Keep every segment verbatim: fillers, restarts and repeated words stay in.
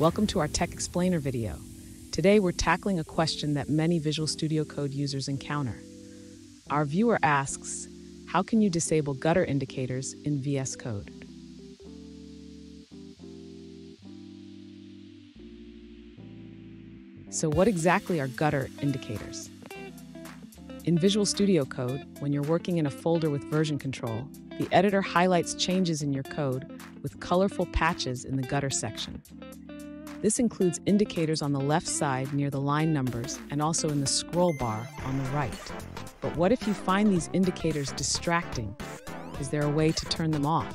Welcome to our Tech Explainer video. Today we're tackling a question that many Visual Studio Code users encounter. Our viewer asks, how can you disable gutter indicators in V S Code? So what exactly are gutter indicators? In Visual Studio Code, when you're working in a folder with version control, the editor highlights changes in your code with colorful patches in the gutter section. This includes indicators on the left side near the line numbers and also in the scroll bar on the right. But what if you find these indicators distracting? Is there a way to turn them off?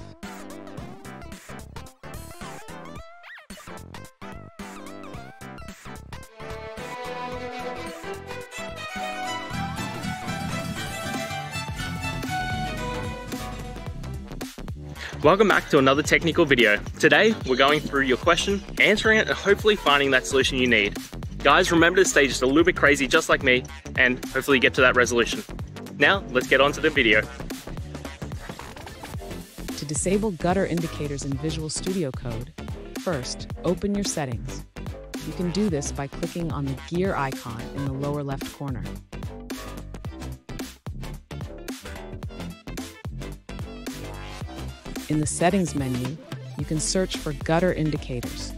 Welcome back to another technical video. Today, we're going through your question, answering it, and hopefully finding that solution you need. Guys, remember to stay just a little bit crazy, just like me, and hopefully get to that resolution. Now, let's get on to the video. To disable gutter indicators in Visual Studio Code, first, open your settings. You can do this by clicking on the gear icon in the lower left corner. In the Settings menu, you can search for Gutter Indicators.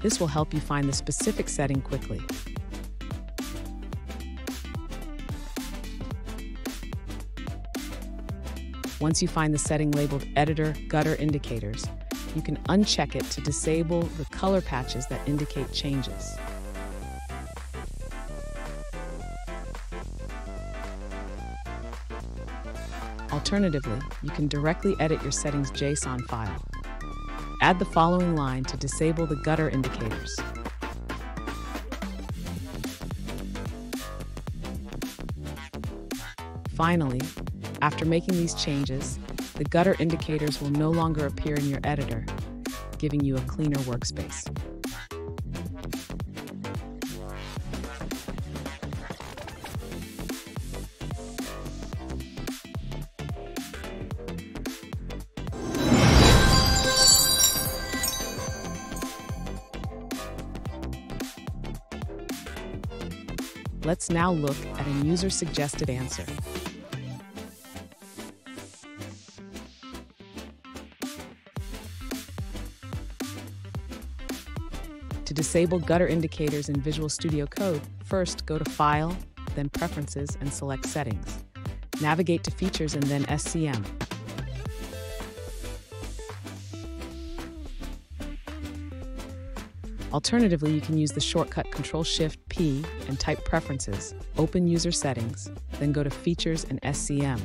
This will help you find the specific setting quickly. Once you find the setting labeled Editor Gutter Indicators, you can uncheck it to disable the color patches that indicate changes. Alternatively, you can directly edit your settings dot J S O N file. Add the following line to disable the gutter indicators. Finally, after making these changes, the gutter indicators will no longer appear in your editor, giving you a cleaner workspace. Let's now look at a user-suggested answer. To disable gutter indicators in Visual Studio Code, first go to File, then Preferences, and select Settings. Navigate to Features and then S C M. Alternatively, you can use the shortcut control shift P and type Preferences, open User Settings, then go to Features and S C M.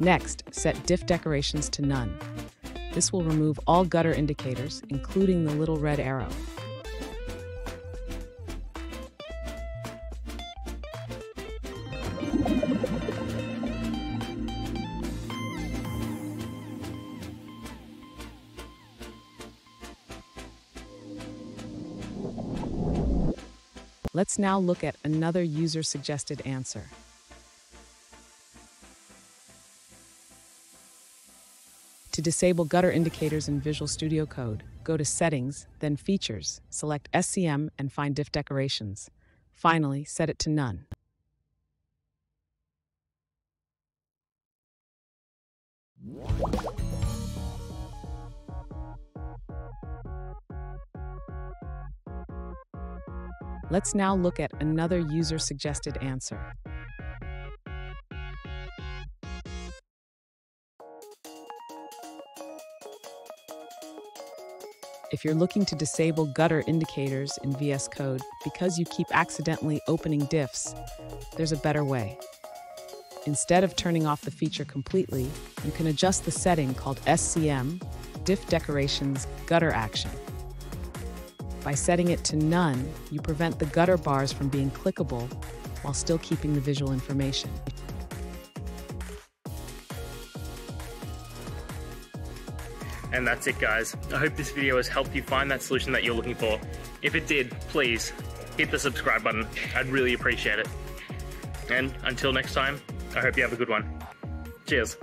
Next, set Diff Decorations to None. This will remove all gutter indicators, including the little red arrow. Let's now look at another user-suggested answer. To disable gutter indicators in Visual Studio Code, go to Settings, then Features, select S C M and find Diff Decorations. Finally, set it to None. Let's now look at another user-suggested answer. If you're looking to disable gutter indicators in V S Code because you keep accidentally opening diffs, there's a better way. Instead of turning off the feature completely, you can adjust the setting called S C M, Diff Decorations, Gutter Action. By setting it to None, you prevent the gutter bars from being clickable while still keeping the visual information. And that's it, guys. I hope this video has helped you find that solution that you're looking for. If it did, please hit the subscribe button. I'd really appreciate it. And until next time, I hope you have a good one. Cheers.